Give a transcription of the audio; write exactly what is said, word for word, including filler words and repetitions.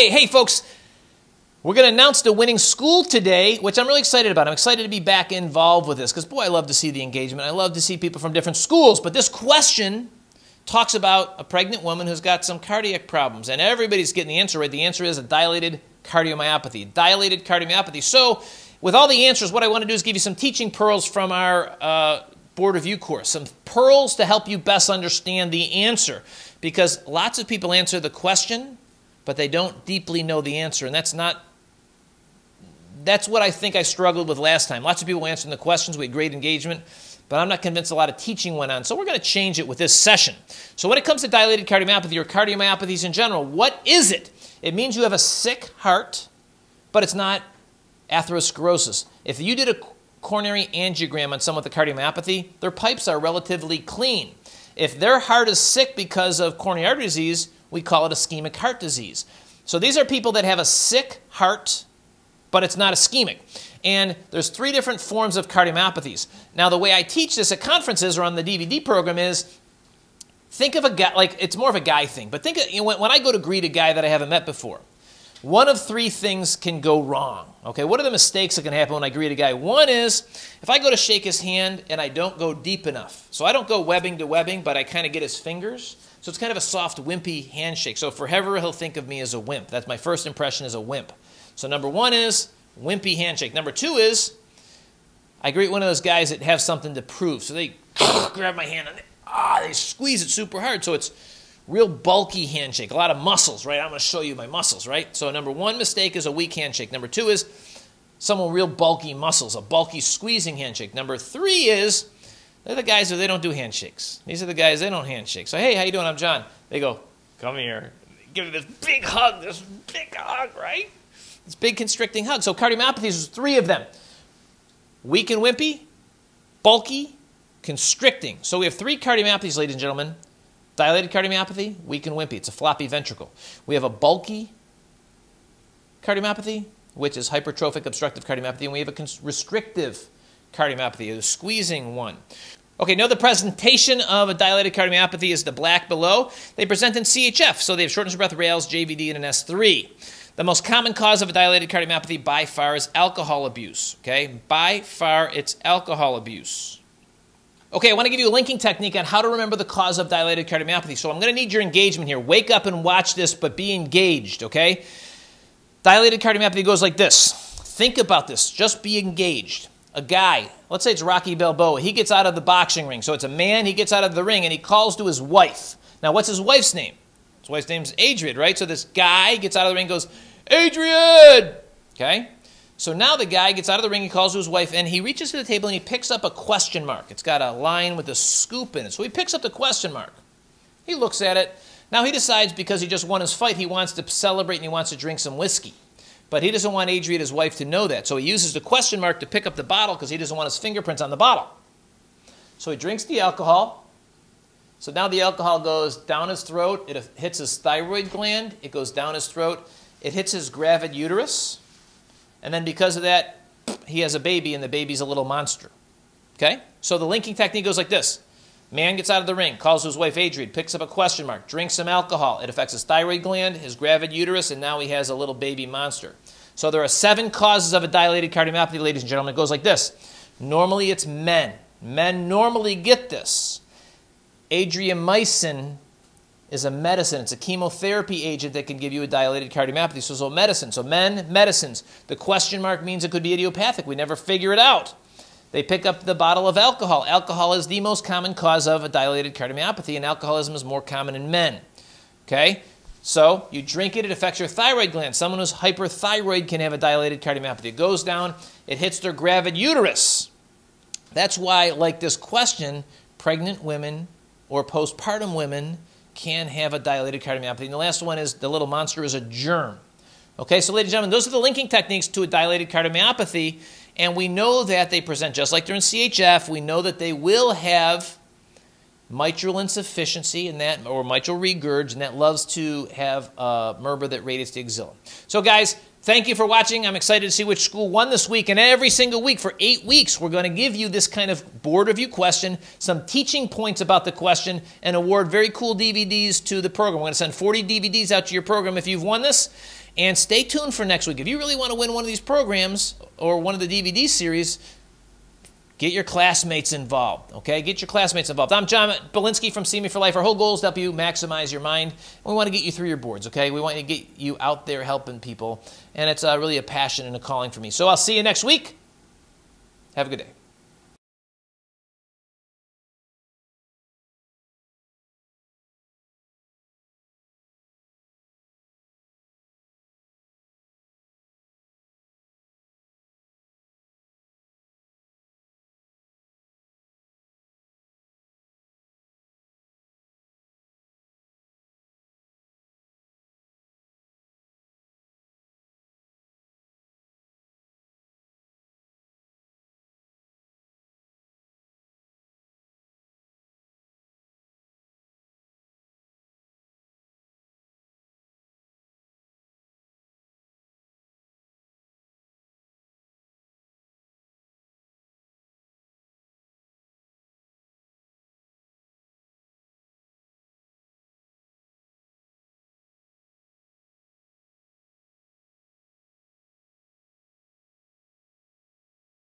Okay, hey folks, we're going to announce the winning school today, which I'm really excited about. I'm excited to be back involved with this because, boy, I love to see the engagement. I love to see people from different schools. But this question talks about a pregnant woman who's got some cardiac problems, and everybody's getting the answer right. The answer is a dilated cardiomyopathy, dilated cardiomyopathy. So with all the answers, what I want to do is give you some teaching pearls from our uh, board review course, some pearls to help you best understand the answer, because lots of people answer the question, but they don't deeply know the answer, and that's not that's what I think I struggled with last time. Lots of people answering the questions. We had great engagement, but I'm not convinced a lot of teaching went on. So we're going to change it with this session. So when it comes to dilated cardiomyopathy or cardiomyopathies in general, what is it? It means you have a sick heart, but it's not atherosclerosis. If you did a coronary angiogram on someone with a cardiomyopathy, their pipes are relatively clean. If their heart is sick because of coronary artery disease, we call it ischemic heart disease. So these are people that have a sick heart, but it's not ischemic. And there's three different forms of cardiomyopathies. Now, the way I teach this at conferences or on the D V D program is, think of a guy, like it's more of a guy thing, but think of, you know, when I go to greet a guy that I haven't met before, one of three things can go wrong. Okay, what are the mistakes that can happen when I greet a guy? One is, if I go to shake his hand and I don't go deep enough. So I don't go webbing to webbing, but I kind of get his fingers. So it's kind of a soft, wimpy handshake. So forever he'll think of me as a wimp. That's my first impression, as a wimp. So number one is wimpy handshake. Number two is, I greet one of those guys that have something to prove. So they grab my hand and they, ah, they squeeze it super hard. So it's real bulky handshake, a lot of muscles, right? I'm going to show you my muscles, right? So number one mistake is a weak handshake. Number two is someone real bulky muscles, a bulky squeezing handshake. Number three is, they're the guys who they don't do handshakes. These are the guys, they don't handshake. So, hey, how you doing? I'm John. They go, come here. Give me this big hug, this big hug, right? This big constricting hug. So cardiomyopathies, there's three of them. Weak and wimpy, bulky, constricting. So we have three cardiomyopathies, ladies and gentlemen. Dilated cardiomyopathy, weak and wimpy. It's a floppy ventricle. We have a bulky cardiomyopathy, which is hypertrophic obstructive cardiomyopathy, and we have a restrictive cardiomyopathy, a squeezing one. Okay, now the presentation of a dilated cardiomyopathy is the black below. They present in C H F, so they have shortness of breath, rails, J V D, and an S three. The most common cause of a dilated cardiomyopathy by far is alcohol abuse, okay? By far, it's alcohol abuse. Okay, I want to give you a linking technique on how to remember the cause of dilated cardiomyopathy. So I'm going to need your engagement here. Wake up and watch this, but be engaged, okay? Dilated cardiomyopathy goes like this. Think about this. Just be engaged. A guy, let's say it's Rocky Balboa. He gets out of the boxing ring. So it's a man. He gets out of the ring, and he calls to his wife. Now, what's his wife's name? His wife's name is Adrian, right? So this guy gets out of the ring and goes, Adrian! Okay? So now the guy gets out of the ring, he calls to his wife, and he reaches to the table and he picks up a question mark. It's got a line with a scoop in it. So he picks up the question mark. He looks at it. Now he decides, because he just won his fight, he wants to celebrate and he wants to drink some whiskey. But he doesn't want Adrian, his wife, to know that. So he uses the question mark to pick up the bottle because he doesn't want his fingerprints on the bottle. So he drinks the alcohol. So now the alcohol goes down his throat. It hits his thyroid gland. It goes down his throat. It hits his gravid uterus. And then because of that, he has a baby, and the baby's a little monster. Okay? So the linking technique goes like this. Man gets out of the ring, calls his wife Adrian, picks up a question mark, drinks some alcohol. It affects his thyroid gland, his gravid uterus, and now he has a little baby monster. So there are seven causes of a dilated cardiomyopathy, ladies and gentlemen. It goes like this. Normally it's men. Men normally get this. Adriamycin is a medicine. It's a chemotherapy agent that can give you a dilated cardiomyopathy. So, so medicine. So men, medicines. The question mark means it could be idiopathic. We never figure it out. They pick up the bottle of alcohol. Alcohol is the most common cause of a dilated cardiomyopathy, and alcoholism is more common in men. Okay? So you drink it, it affects your thyroid gland. Someone who's hyperthyroid can have a dilated cardiomyopathy. It goes down, it hits their gravid uterus. That's why, like this question, pregnant women or postpartum women can have a dilated cardiomyopathy. And the last one is, the little monster is a germ. Okay, so ladies and gentlemen, those are the linking techniques to a dilated cardiomyopathy, and we know that they present just like they're in C H F. We know that they will have mitral insufficiency in that, or mitral regurg, and that loves to have a murmur that radiates the axilla. So guys, Thank you for watching. I'm excited to see which school won this week. And every single week for eight weeks, we're going to give you this kind of board review question, some teaching points about the question, and award very cool D V Ds to the program. We're going to send forty D V Ds out to your program if you've won this. And stay tuned for next week. If you really want to win one of these programs or one of the D V D series, get your classmates involved, okay? Get your classmates involved. I'm John Bielinski from See Me for Life. Our whole goal is to help you maximize your mind. We want to get you through your boards, okay? We want to get you out there helping people. And it's uh, really a passion and a calling for me. So I'll see you next week. Have a good day.